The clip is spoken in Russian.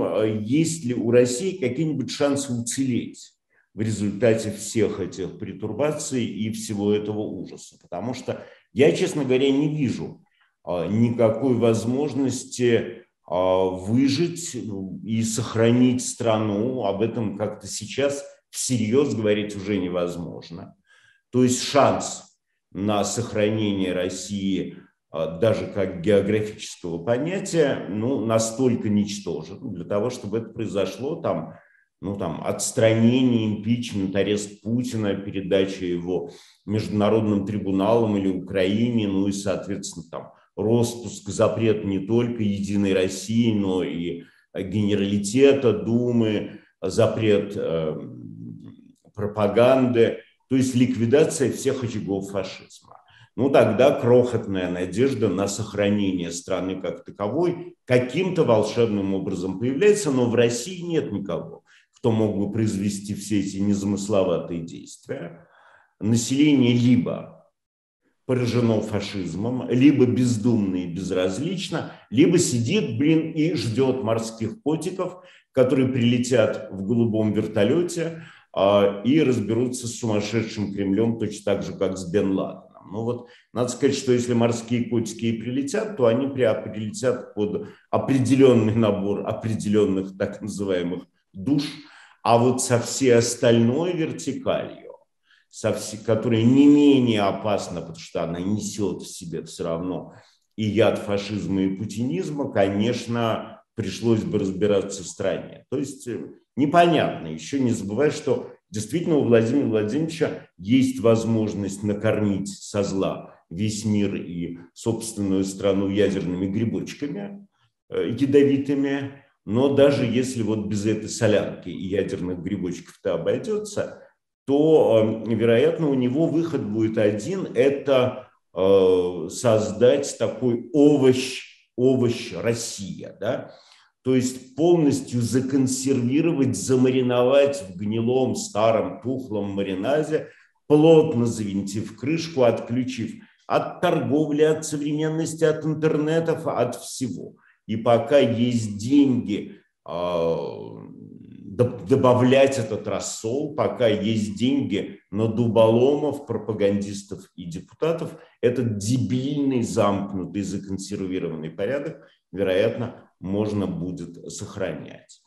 Есть ли у России какие-нибудь шансы уцелеть в результате всех этих пертурбаций и всего этого ужаса? Потому что я, честно говоря, не вижу никакой возможности выжить и сохранить страну. Об этом как-то сейчас всерьез говорить уже невозможно. То есть шанс на сохранение России даже как географического понятия, ну, настолько ничтожен. Для того, чтобы это произошло, там, ну, там, отстранение, импичмент, арест Путина, передача его международным трибуналам или Украине, ну и, соответственно, там, роспуск, запрет не только единой России, но и генералитета, Думы, запрет пропаганды, то есть ликвидация всех очагов фашизма. Ну, тогда крохотная надежда на сохранение страны как таковой каким-то волшебным образом появляется, но в России нет никого, кто мог бы произвести все эти незамысловатые действия. Население либо поражено фашизмом, либо бездумно и безразлично, либо сидит, блин, и ждет морских котиков, которые прилетят в голубом вертолете и разберутся с сумасшедшим Кремлем точно так же, как с Бен Ладеном. Ну вот, надо сказать, что если морские котики и прилетят, то они прилетят под определенный набор определенных так называемых душ, а вот со всей остальной вертикалью, которая не менее опасна, потому что она несет в себе все равно и яд фашизма, и путинизма, конечно, пришлось бы разбираться в стране. То есть непонятно, еще не забывай, что действительно, у Владимира Владимировича есть возможность накормить со зла весь мир и собственную страну ядерными грибочками ядовитыми, но даже если вот без этой солянки и ядерных грибочков-то обойдется, то, вероятно, у него выход будет один – это создать такой овощ Россия, да? То есть полностью законсервировать, замариновать в гнилом, старом, тухлом маринаде, плотно завинтив крышку, отключив от торговли, от современности, от интернетов, от всего. И пока есть деньги добавлять этот рассол, пока есть деньги на дуболомов, пропагандистов и депутатов, этот дебильный, замкнутый, законсервированный порядок, вероятно, можно будет сохранять.